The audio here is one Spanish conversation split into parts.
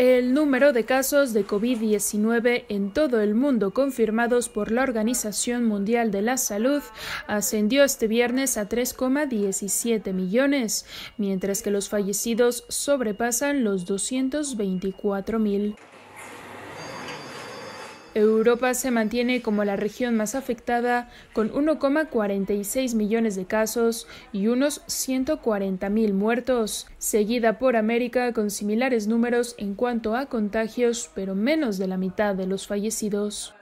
El número de casos de COVID-19 en todo el mundo confirmados por la Organización Mundial de la Salud ascendió este viernes a 3,17 millones, mientras que los fallecidos sobrepasan los 224.000. Europa se mantiene como la región más afectada, con 1,46 millones de casos y unos 140.000 muertos, seguida por América con similares números en cuanto a contagios, pero menos de la mitad de los fallecidos.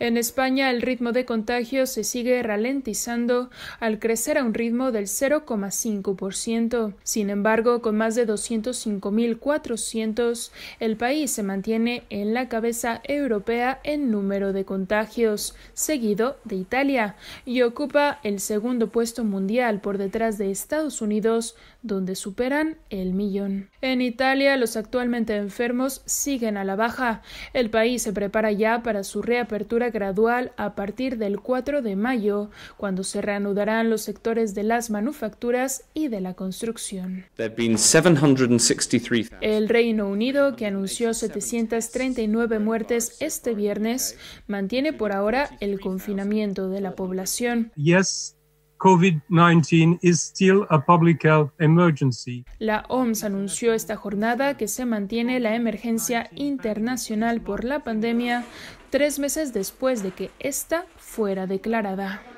En España, el ritmo de contagios se sigue ralentizando al crecer a un ritmo del 0,5%. Sin embargo, con más de 205.400, el país se mantiene en la cabeza europea en número de contagios, seguido de Italia, y ocupa el segundo puesto mundial por detrás de Estados Unidos, donde superan el millón. En Italia, los actualmente enfermos siguen a la baja. El país se prepara ya para su reapertura gradual a partir del 4 de mayo, cuando se reanudarán los sectores de las manufacturas y de la construcción. El Reino Unido, que anunció 739 muertes este viernes, mantiene por ahora el confinamiento de la población. COVID-19 is still a public health emergency. La OMS anunció esta jornada que se mantiene la emergencia internacional por la pandemia 3 meses después de que esta fuera declarada.